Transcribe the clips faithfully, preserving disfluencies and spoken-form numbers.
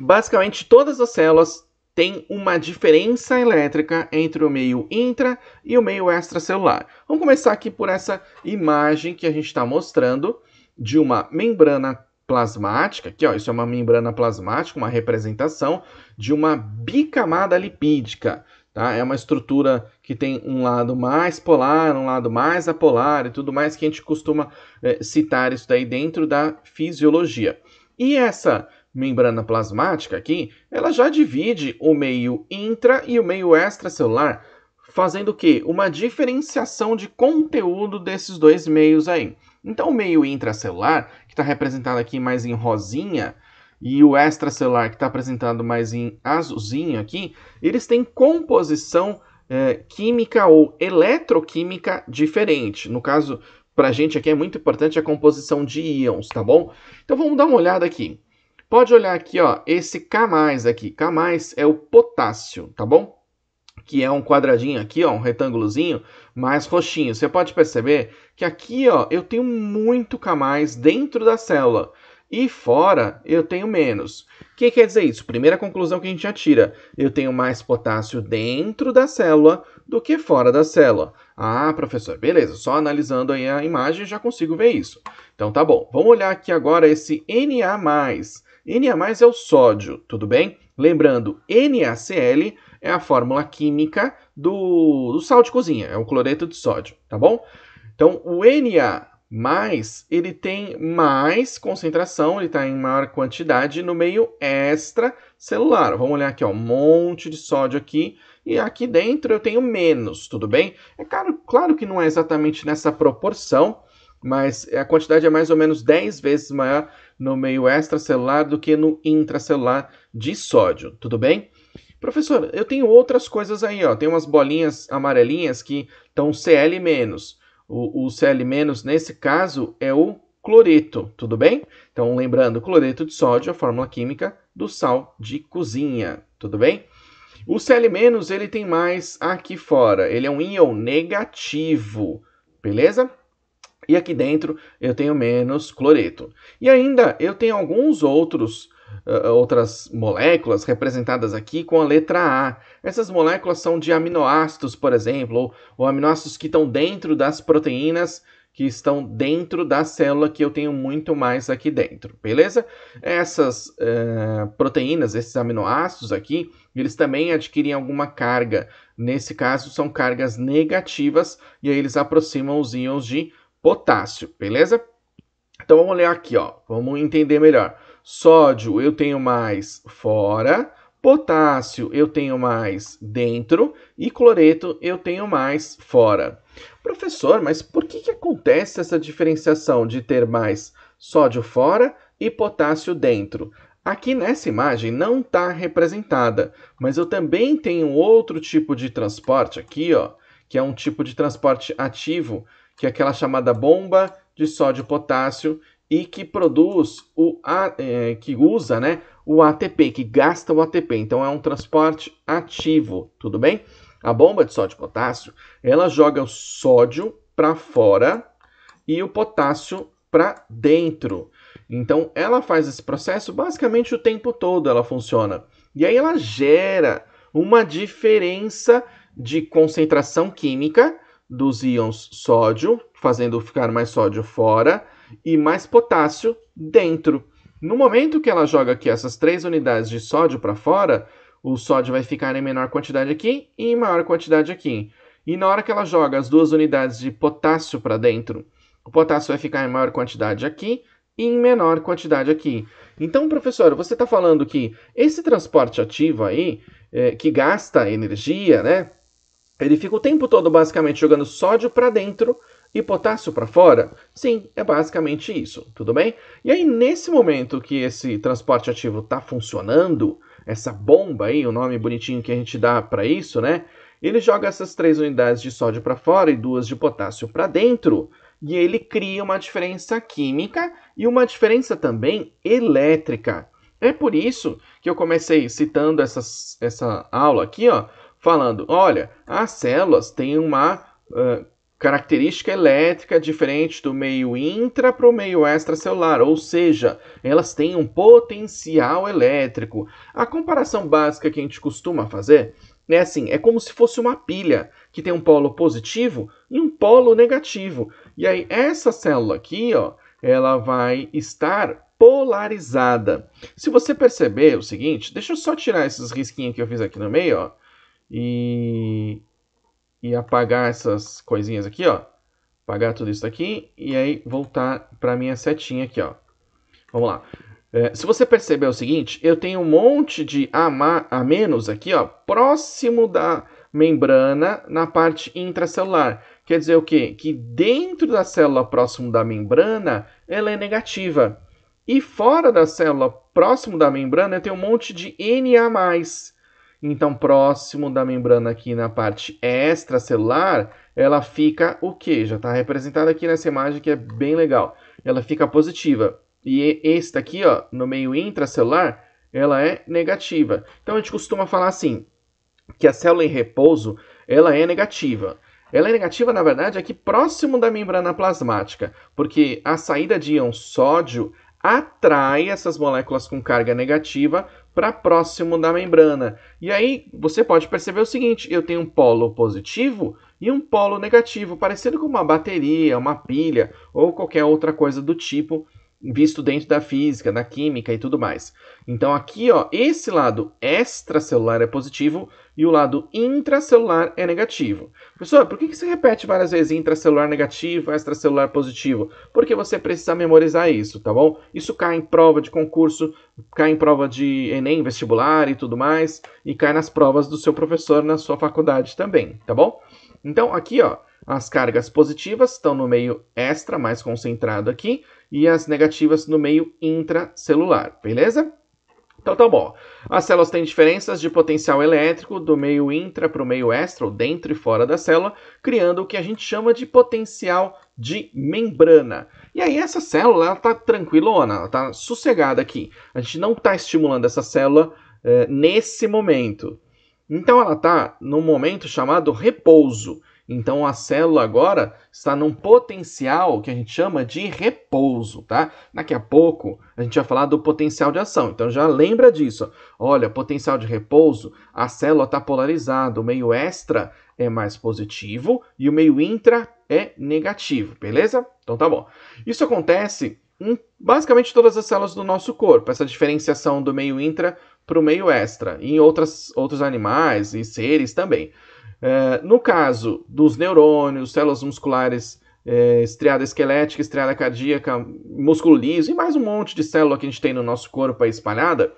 basicamente todas as células têm uma diferença elétrica entre o meio intra e o meio extracelular. Vamos começar aqui por essa imagem que a gente está mostrando de uma membrana plasmática. Aqui, ó, isso é uma membrana plasmática, uma representação de uma bicamada lipídica. Tá? É uma estrutura que tem um lado mais polar, um lado mais apolar e tudo mais, que a gente costuma eh, citar isso daí dentro da fisiologia. E essa membrana plasmática aqui, ela já divide o meio intra e o meio extracelular, fazendo o quê? Uma diferenciação de conteúdo desses dois meios aí. Então, o meio intracelular, que está representado aqui mais em rosinha, e o extracelular, que está apresentado mais em azulzinho aqui, eles têm composição eh, química ou eletroquímica diferente. No caso, para a gente aqui é muito importante a composição de íons, tá bom? Então, vamos dar uma olhada aqui. Pode olhar aqui, ó, esse K mais aqui. K mais é o potássio, tá bom? Que é um quadradinho aqui, ó, um retângulozinho mais roxinho. Você pode perceber que aqui, ó, eu tenho muito K mais dentro da célula. E fora, eu tenho menos. O que quer dizer isso? Primeira conclusão que a gente já tira. Eu tenho mais potássio dentro da célula do que fora da célula. Ah, professor, beleza. Só analisando aí a imagem, já consigo ver isso. Então, tá bom. Vamos olhar aqui agora esse N A mais. N A mais é o sódio, tudo bem? Lembrando, NaCl é a fórmula química do, do sal de cozinha. É o cloreto de sódio, tá bom? Então, o Na... Mas ele tem mais concentração, ele está em maior quantidade no meio extracelular. Vamos olhar aqui, ó, um monte de sódio aqui, e aqui dentro eu tenho menos, tudo bem? É claro, claro que não é exatamente nessa proporção, mas a quantidade é mais ou menos dez vezes maior no meio extracelular do que no intracelular de sódio, tudo bem? Professor, eu tenho outras coisas aí, ó, tem umas bolinhas amarelinhas que estão Cl-. O, o Cl- nesse caso é o cloreto, tudo bem? Então, lembrando, cloreto de sódio é a fórmula química do sal de cozinha, tudo bem? O Cl- ele tem mais aqui fora, ele é um íon negativo, beleza? E aqui dentro eu tenho menos cloreto. E ainda eu tenho alguns outros Uh, outras moléculas representadas aqui com a letra A. Essas moléculas são de aminoácidos, por exemplo, ou, ou aminoácidos que estão dentro das proteínas, que estão dentro da célula, que eu tenho muito mais aqui dentro, beleza? Essas uh, proteínas, esses aminoácidos aqui, eles também adquirem alguma carga. Nesse caso, são cargas negativas, e aí eles aproximam os íons de potássio, beleza? Então, vamos olhar aqui, ó, vamos entender melhor. Sódio eu tenho mais fora, potássio eu tenho mais dentro e cloreto eu tenho mais fora. Professor, mas por que que acontece essa diferenciação de ter mais sódio fora e potássio dentro? Aqui nessa imagem não está representada, mas eu também tenho outro tipo de transporte aqui, ó, que é um tipo de transporte ativo, que é aquela chamada bomba de sódio-potássio, e que produz, o a, é, que usa, né, o A T P, que gasta o A T P. Então, é um transporte ativo, tudo bem? A bomba de sódio e potássio, ela joga o sódio para fora e o potássio para dentro. Então, ela faz esse processo basicamente o tempo todo, ela funciona. E aí, ela gera uma diferença de concentração química dos íons sódio, fazendo ficar mais sódio fora, e mais potássio dentro. No momento que ela joga aqui essas três unidades de sódio para fora, o sódio vai ficar em menor quantidade aqui e em maior quantidade aqui. E na hora que ela joga as duas unidades de potássio para dentro, o potássio vai ficar em maior quantidade aqui e em menor quantidade aqui. Então, professor, você está falando que esse transporte ativo aí, é, que gasta energia, né? Ele fica o tempo todo basicamente jogando sódio para dentro e potássio para fora? Sim, é basicamente isso, tudo bem? E aí, nesse momento que esse transporte ativo está funcionando, essa bomba aí, o nome bonitinho que a gente dá para isso, né? Ele joga essas três unidades de sódio para fora e duas de potássio para dentro, e ele cria uma diferença química e uma diferença também elétrica. É por isso que eu comecei citando essas, essa aula aqui, ó, falando, olha, as células têm uma... Uh, característica elétrica diferente do meio intra para o meio extracelular, ou seja, elas têm um potencial elétrico. A comparação básica que a gente costuma fazer é assim, é como se fosse uma pilha que tem um polo positivo e um polo negativo. E aí essa célula aqui, ó, ela vai estar polarizada. Se você perceber o seguinte, deixa eu só tirar esses risquinhos que eu fiz aqui no meio, ó, e... e apagar essas coisinhas aqui, ó. Apagar tudo isso daqui e aí voltar para a minha setinha aqui, ó. Vamos lá. É, se você perceber o seguinte, eu tenho um monte de a, ma, a menos aqui, ó, próximo da membrana na parte intracelular. Quer dizer o quê? Que dentro da célula próximo da membrana, ela é negativa. E fora da célula próximo da membrana, eu tenho um monte de N A mais. Então, próximo da membrana aqui na parte extracelular, ela fica o quê? Já está representada aqui nessa imagem que é bem legal. Ela fica positiva. E esse daqui, ó, no meio intracelular, ela é negativa. Então, a gente costuma falar assim, que a célula em repouso, ela é negativa. Ela é negativa, na verdade, aqui próximo da membrana plasmática, porque a saída de íon sódio atrai essas moléculas com carga negativa para próximo da membrana. E aí você pode perceber o seguinte, eu tenho um polo positivo e um polo negativo, parecido com uma bateria, uma pilha ou qualquer outra coisa do tipo, visto dentro da física, da química e tudo mais. Então aqui, ó, esse lado extracelular é positivo e o lado intracelular é negativo. Professor, por que que você repete várias vezes intracelular negativo, extracelular positivo? Porque você precisa memorizar isso, tá bom? Isso cai em prova de concurso, cai em prova de Enem, vestibular e tudo mais, e cai nas provas do seu professor na sua faculdade também, tá bom? Então aqui, ó, as cargas positivas estão no meio extra, mais concentrado aqui, e as negativas no meio intracelular, beleza? Então tá bom. As células têm diferenças de potencial elétrico do meio intra para o meio extra, ou dentro e fora da célula, criando o que a gente chama de potencial de membrana. E aí essa célula, ela tá tranquilona, ela tá sossegada aqui. A gente não tá estimulando essa célula eh, nesse momento. Então ela tá num momento chamado repouso. Então, a célula agora está num potencial que a gente chama de repouso, tá? Daqui a pouco, a gente vai falar do potencial de ação. Então, já lembra disso. Olha, potencial de repouso, a célula está polarizada. O meio extra é mais positivo e o meio intra é negativo, beleza? Então, tá bom. Isso acontece em basicamente todas as células do nosso corpo, essa diferenciação do meio intra para o meio extra, e em outras, outros animais e seres também. É, no caso dos neurônios, células musculares, é, estriada esquelética, estriada cardíaca, músculo liso e mais um monte de célula que a gente tem no nosso corpo aí espalhada,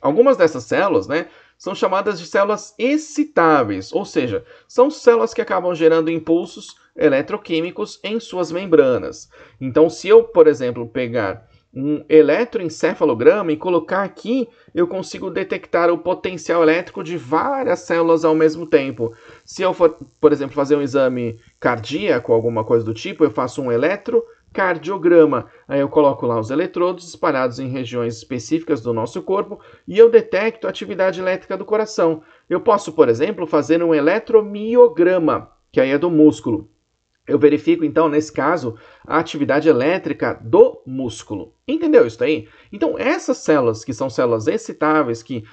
algumas dessas células, né, são chamadas de células excitáveis, ou seja, são células que acabam gerando impulsos eletroquímicos em suas membranas. Então, se eu, por exemplo, pegar um eletroencefalograma e colocar aqui, eu consigo detectar o potencial elétrico de várias células ao mesmo tempo. Se eu for, por exemplo, fazer um exame cardíaco, alguma coisa do tipo, eu faço um eletrocardiograma. Aí eu coloco lá os eletrodos espalhados em regiões específicas do nosso corpo e eu detecto a atividade elétrica do coração. Eu posso, por exemplo, fazer um eletromiograma, que aí é do músculo. Eu verifico, então, nesse caso, a atividade elétrica do músculo. Entendeu isso daí? Então, essas células, que são células excitáveis, que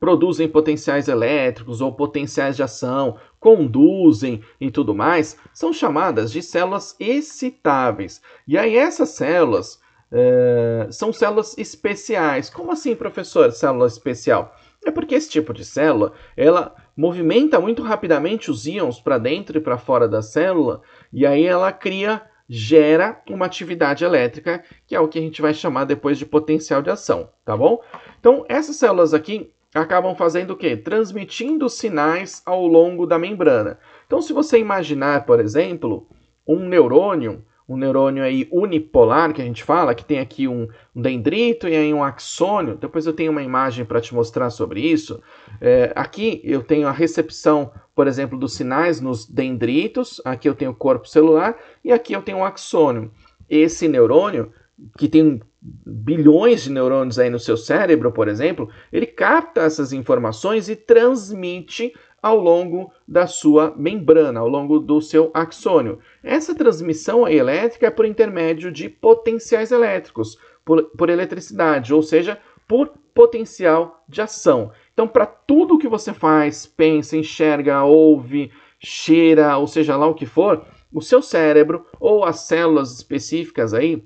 produzem potenciais elétricos ou potenciais de ação, conduzem e tudo mais, são chamadas de células excitáveis. E aí, essas células é, são células especiais. Como assim, professor, célula especial? É porque esse tipo de célula, ela movimenta muito rapidamente os íons para dentro e para fora da célula, e aí ela cria, gera uma atividade elétrica, que é o que a gente vai chamar depois de potencial de ação, tá bom? Então, essas células aqui acabam fazendo o quê? Transmitindo sinais ao longo da membrana. Então, se você imaginar, por exemplo, um neurônio, um neurônio aí unipolar, que a gente fala, que tem aqui um dendrito e aí um axônio. Depois eu tenho uma imagem para te mostrar sobre isso. É, aqui eu tenho a recepção, por exemplo, dos sinais nos dendritos. Aqui eu tenho o corpo celular e aqui eu tenho um axônio. Esse neurônio, que tem bilhões de neurônios aí no seu cérebro, por exemplo, ele capta essas informações e transmite ao longo da sua membrana, ao longo do seu axônio. Essa transmissão elétrica é por intermédio de potenciais elétricos, por, por eletricidade, ou seja, por potencial de ação. Então, para tudo que você faz, pensa, enxerga, ouve, cheira, ou seja lá o que for, o seu cérebro ou as células específicas aí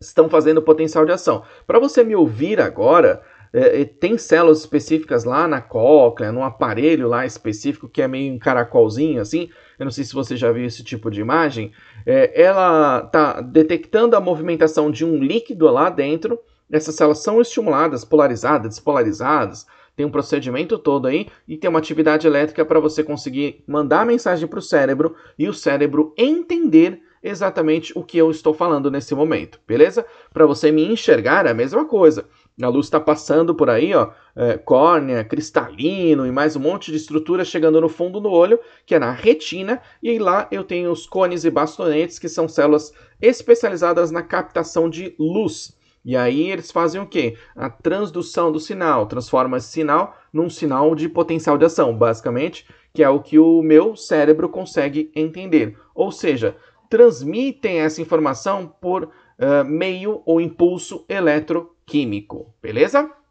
estão fazendo potencial de ação. Para você me ouvir agora, é, tem células específicas lá na cóclea, num aparelho lá específico que é meio um caracolzinho assim, eu não sei se você já viu esse tipo de imagem, é, ela está detectando a movimentação de um líquido lá dentro, essas células são estimuladas, polarizadas, despolarizadas, tem um procedimento todo aí e tem uma atividade elétrica para você conseguir mandar a mensagem para o cérebro e o cérebro entender exatamente o que eu estou falando nesse momento, beleza? Para você me enxergar é a mesma coisa. A luz está passando por aí, ó, é, córnea, cristalino e mais um monte de estrutura chegando no fundo do olho, que é na retina, e lá eu tenho os cones e bastonetes, que são células especializadas na captação de luz. E aí eles fazem o quê? A transdução do sinal, transforma esse sinal num sinal de potencial de ação, basicamente, que é o que o meu cérebro consegue entender. Ou seja, transmitem essa informação por uh, meio ou impulso eletroquímico, beleza?